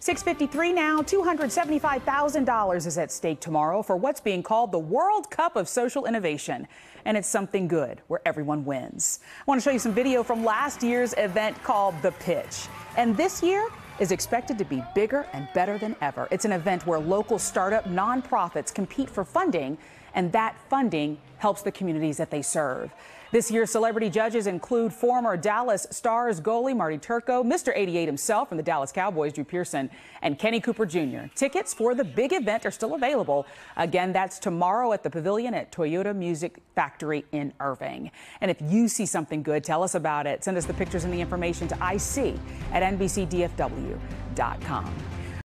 6:53 now, $275,000 is at stake tomorrow for what's being called the World Cup of Social Innovation. And it's something good where everyone wins. I want to show you some video from last year's event called The Pitch. And this year is expected to be bigger and better than ever. It's an event where local startup nonprofits compete for funding, and that funding helps the communities that they serve. This year's celebrity judges include former Dallas Stars goalie Marty Turco, Mr. 88 himself from the Dallas Cowboys, Drew Pearson, and Kenny Cooper Jr. Tickets for the big event are still available. Again, that's tomorrow at the Pavilion at Toyota Music Factory in Irving. And if you see something good, tell us about it. Send us the pictures and the information to IC at NBCDFW.com.